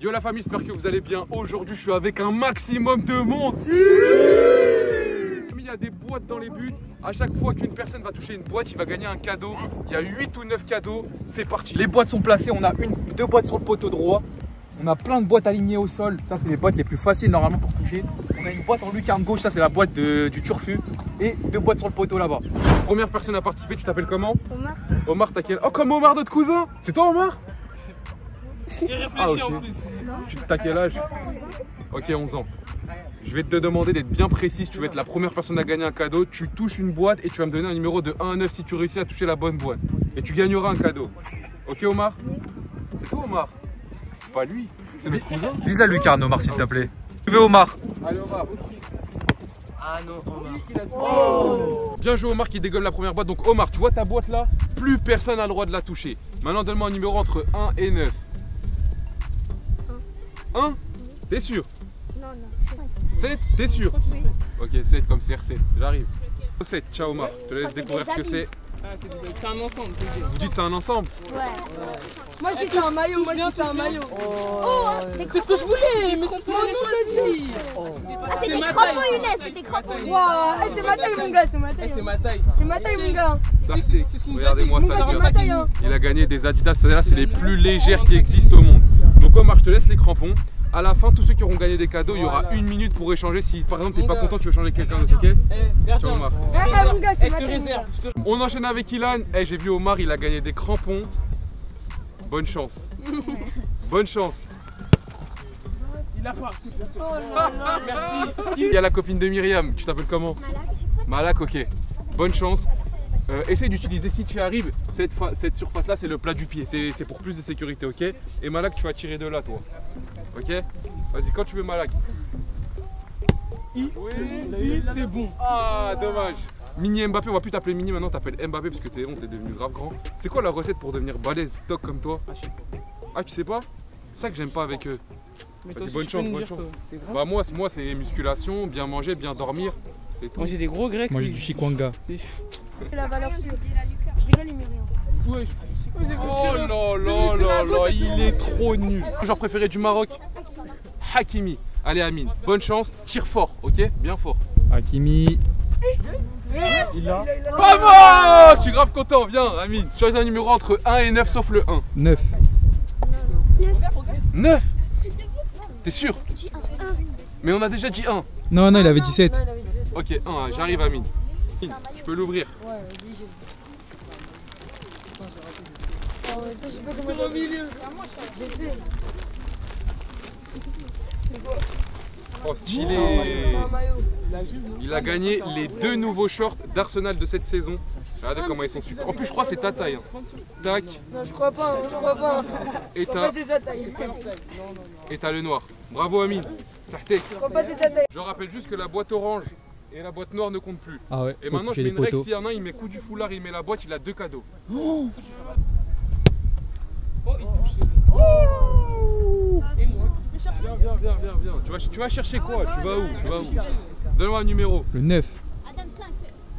Yo la famille, j'espère que vous allez bien. Aujourd'hui, je suis avec un maximum de monde. Il y a des boîtes dans les buts. À chaque fois qu'une personne va toucher une boîte, il va gagner un cadeau. Il y a 8 ou 9 cadeaux. C'est parti. Les boîtes sont placées. On a deux boîtes sur le poteau droit. On a plein de boîtes alignées au sol. Ça, c'est les boîtes les plus faciles normalement pour toucher. On a une boîte en lucarne gauche. Ça, c'est la boîte du turfu. Et deux boîtes sur le poteau là-bas. Première personne à participer, tu t'appelles comment? Omar. Omar, t'as quel... Oh, comme Omar, notre cousin. C'est toi, Omar? Il réfléchit en plus. T'as quel âge? Ok, 11 ans. Je vais te demander d'être bien précise. Tu vas être la première personne à gagner un cadeau. Tu touches une boîte et tu vas me donner un numéro de 1 à 9 si tu réussis à toucher la bonne boîte. Et tu gagneras un cadeau. Ok, Omar? C'est toi, Omar? C'est pas lui. C'est notre cousin. Lisa Lucarne, Omar, s'il te plaît. Tu veux, Omar? Allez, Omar. Ah non, Omar. Oh, bien joué, Omar, qui dégomme la première boîte. Donc, Omar, tu vois ta boîte là? Plus personne n'a le droit de la toucher. Maintenant, donne-moi un numéro entre 1 et 9. 1? T'es sûr? Non, non, 7. 7? T'es sûr? Oui. Ok, 7 comme CR7, j'arrive. 7, ciao Omar, je te laisse découvrir ce que c'est. Ah, c'est un ensemble. Vous dites c'est un ensemble? Ouais. Moi je dis c'est un maillot, moi je dis c'est un maillot. Oh, c'est ce que je voulais, mais c'est ce que mon nom t'a dit. Ah, c'est des crampons, Younes, c'est des crampons. Waouh, c'est ma taille mon gars, c'est ma taille. C'est ma taille. C'est ma taille mon gars. C'est ce qu'il nous a dit. Il a gagné des Adidas, celles-là c'est les plus légères qui existent au monde. Donc Omar, je te laisse les crampons. À la fin, tous ceux qui auront gagné des cadeaux, il y aura 1 minute pour échanger. Si par exemple t'es pas content, tu veux échanger quelqu'un d'autre, ok? Ciao Omar. Je te réserve. On enchaîne avec Ilan. Eh, j'ai vu Omar, il a gagné des crampons. Bonne chance. Bonne chance. Il a pas. Merci. Il y a la copine de Myriam. Tu t'appelles comment? Malak. Malak, ok. Bonne chance. Essaye d'utiliser, si tu arrives, cette surface là, c'est le plat du pied, c'est pour plus de sécurité, ok? Et Malak, tu vas tirer de là, toi, ok? Vas-y, quand tu veux, Malak. Oui, c'est bon. Ah, dommage. Mini Mbappé, on va plus t'appeler Mini, maintenant t'appelles Mbappé parce que t'es devenu grave grand. C'est quoi la recette pour devenir balèze, stock comme toi? Ah, tu sais pas? C'est ça que j'aime pas avec eux. Vas-y, bonne chance, bonne chance. Bah, moi, c'est musculation, bien manger, bien dormir. Moi j'ai des gros grecs. Moi j'ai du chikwanga. La valeur sûre. Je rigole, il m'est rien. Oh non, non, non, non, il est trop nul. Genre préféré du Maroc, Hakimi. Allez Amine, bonne chance, tire fort, ok? Bien fort. Hakimi. Il a. Bravo! Je suis grave content, viens Amine. Choisis un numéro entre 1 et 9 sauf le 1. 9. 9? T'es sûr? Mais on a déjà dit 1. Non, non, il avait dit 7. Ok, 1, j'arrive Amine. Je peux l'ouvrir. Ouais, obligé. Oh, je sais pas comment. C'est au milieu. J'essaie. Oh, stylé. Il a gagné les deux nouveaux shorts d'Arsenal de cette saison. Regardez comment ils sont super. En plus, je crois que c'est ta taille. Hein. Tac. Non, je crois pas. Je crois pas. Et t'as. Et t'as le noir. Bravo, Amine. Je crois pas, c'est ta taille. Je rappelle juste que la boîte orange et la boîte noire ne compte plus. Ah ouais, et maintenant je mets une règle, si y en a un, il met coup du foulard, il met la boîte, il a deux cadeaux. Oh, il touche ses doigts. Et moi. Viens, viens, viens, viens, viens. Tu vas chercher quoi? Tu vas où? Donne-moi un numéro. Le 9. Adam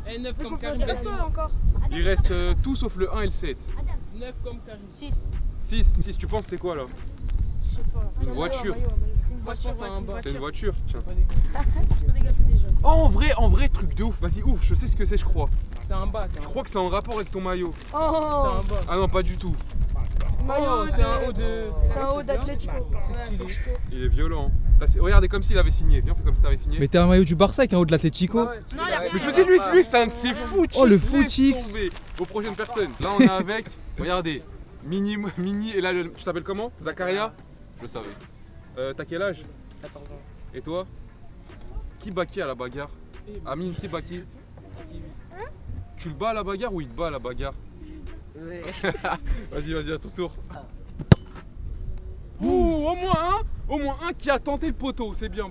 5. Et 9 comme Karim. Il reste tout sauf le 1 et le 7. Adam. 9 comme Karim. 6. 6. 6, tu penses c'est quoi là? Je sais pas. Une voiture. C'est une voiture, tiens. Oh, en vrai, truc de ouf. Vas-y, ouf, je sais ce que c'est, je crois. C'est un bas. Je crois que c'est en rapport avec ton maillot. Oh, c'est un bas. Ah non, pas du tout. Maillot, c'est un haut de. C'est un haut d'Atlético. C'est stylé. Il est violent. Regardez comme s'il avait signé. Viens, fais comme si t'avais signé. Mais t'as un maillot du Barça avec un haut de l'Atlético. Mais je me dis, lui, c'est un de ses footix. Oh, le footix. Aux prochaines personnes. Là, on est avec. Regardez. Mini. Et là, tu t'appelles comment? Zakaria? Je le savais. T'as quel âge? 14 ans. Et toi? Qui bat qui à la bagarre? Amine, qui bat qui? Tu le bats à la bagarre ou il te bat à la bagarre? Ouais. Vas-y, à ton tour. Ouh, au moins un qui a tenté le poteau, c'est bien.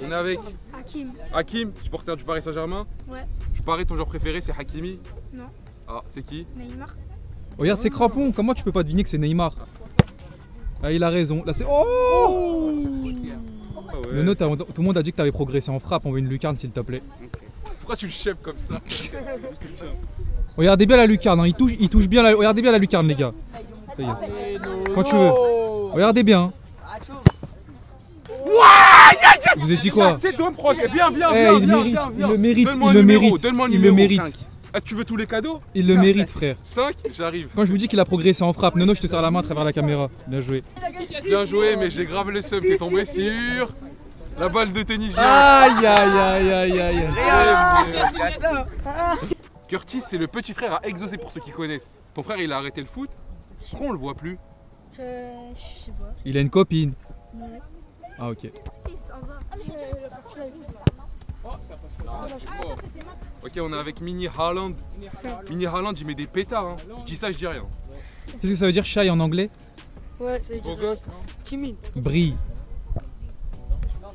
On est avec Hakim. Hakim, supporter du Paris Saint-Germain? Ouais. Je parie ton joueur préféré, c'est Hakimi? Non. Ah, c'est qui? Neymar. Regarde ces crampons, comment tu peux pas deviner que c'est Neymar? Ah, il a raison, là c'est... Oh, ah ouais. Nono, tout le monde a dit que t'avais progressé en frappe, on veut une lucarne s'il te plaît. Okay. Pourquoi tu le chèpes comme ça? Regardez bien la lucarne, hein. il touche bien la... Regardez bien la lucarne les gars. Quand tu veux. Regardez bien. Vous ai dit quoi? Viens, il le mérite. Donne-moi le numéro, donne-moi le numéro 5. Ah, tu veux tous les cadeaux? Il le mérite, frère. 5, j'arrive. Quand je vous dis qu'il a progressé en frappe, Nono, je te serre la main à travers la caméra. Bien joué. Bien joué, mais j'ai grave le seum qui est tombé sur la balle de tennis. Aïe, aïe, aïe, aïe, aïe. Curtis, c'est le petit frère à Exaucer pour ceux qui connaissent. Ton frère, il a arrêté le foot. Pourquoi on le voit plus? Je sais pas. Il a une copine. Ouais. Ah, ok. Ok, on est avec Mini Haaland. Mini Haaland, il met des pétards. Hein. Je dis ça, je dis rien. Qu'est-ce que ça veut dire shy en anglais? Ouais, ça veut dire timide. Brille.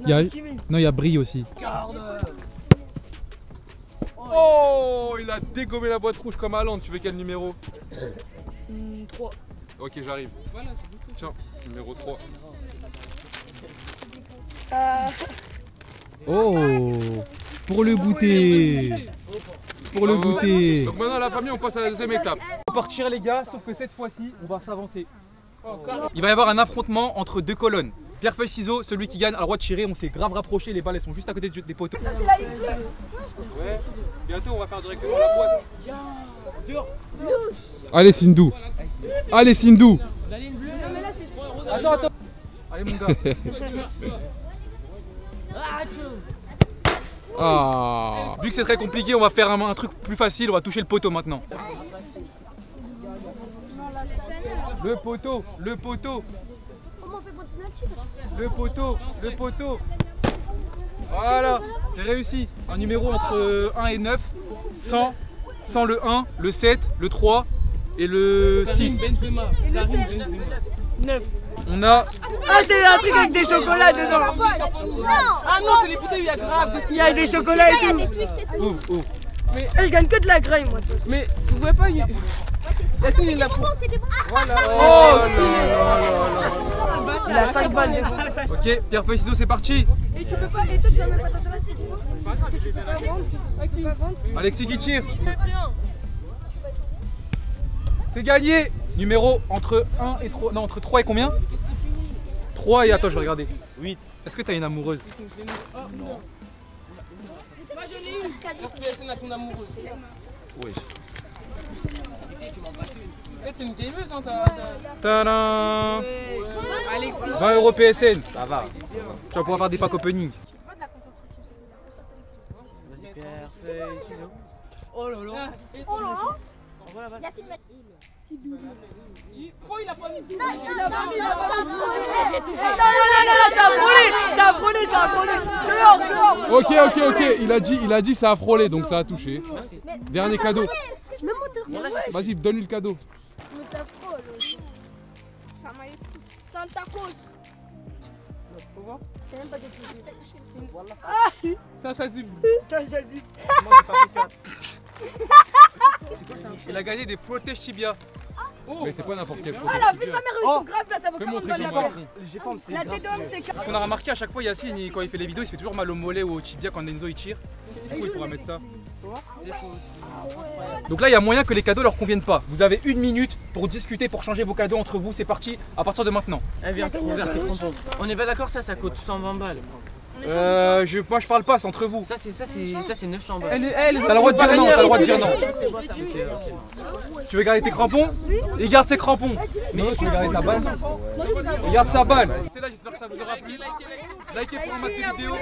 Non, il y a brille aussi. Oh, il a dégommé la boîte rouge comme Haaland. Tu veux quel numéro? 3. Ok, j'arrive. Tiens, numéro 3. Oh, pour le goûter. Pour le goûter. Donc maintenant la famille, on passe à la deuxième étape. On va partir les gars, sauf que cette fois-ci, on va s'avancer. Il va y avoir un affrontement entre deux colonnes. Pierre, feuille, ciseaux, celui qui gagne a le droit de tirer. On s'est grave rapproché, les balles sont juste à côté des poteaux. Ouais. Bientôt on va faire directement la boîte. Allez Sindou. Allez Sindou. Attends, attends. Allez mon gars. Ah. Vu que c'est très compliqué, on va faire un truc plus facile, on va toucher le poteau maintenant. Le poteau. Voilà, c'est réussi. Un numéro entre 1 et 9, sans le 1, le 7, le 3 et le 6. Et le 7. 9. On a... Ah, c'est un truc avec des chocolats dedans. Ah non, c'est les bouteilles, il y a grave. Il y a des chocolats et tout. Oh, oh. Mais je gagne que de la graille, moi. Mais vous pouvez pas... Yassine, il l'a pour... Voilà. Oh, il a 5 balles. Ok, pierre, feuille, ciseaux, c'est parti. Et tu peux pas... Et toi, tu vas même pas t'en sortir. Alexis qui tire. C'est gagné. Numéro entre 1 et 3... Non, entre 3 et combien? 3 et... Attends, je vais regarder. 8. Est-ce que t'as une amoureuse? Non. Moi, je l'ai eu. Est-ce que Yassine a son amoureuse? Oui. Peut-être c'est une gameuse, hein, Tadam. 20 € PSN. Ça va. Tu vas pouvoir faire des packs opening. Oh là là. Oh là là. Il a pas mis. Non, ça a frôlé. Ok, il a dit ça a frôlé, donc ça a touché. Dernier cadeau. Vas-y, donne-lui le cadeau. Mais ça frôle. Ça m'a été. Santa Cruz. C'est même pas des trucs. Ça, ça zip. Moi, j'ai pas fait. Il a gagné des protèges tibia. Oh, mais c'est pas n'importe quel protège. Ah la vie de ma mère, ils sont graves là, ça vaut quand même mal. J'ai forme, c'est grave. Ce qu'on a remarqué à chaque fois, Yacine, quand il fait les vidéos, il se fait toujours mal au mollet ou au tibia quand Enzo il tire. Du coup, il pourra mettre ça. Donc là, il y a moyen que les cadeaux leur conviennent pas. Vous avez 1 minute pour discuter, pour changer vos cadeaux entre vous. C'est parti, à partir de maintenant. On est pas d'accord, ça coûte 120 balles. Moi je parle pas, c'est entre vous. Ça c'est 900 balles. T'as le droit de dire non, t'as le droit de dire non. Tu veux garder tes crampons? Il garde ses crampons. Non, tu veux garder ta balle? Il garde sa balle. C'est là, j'espère que ça vous aura plu. Likez pour en mettre des vidéos.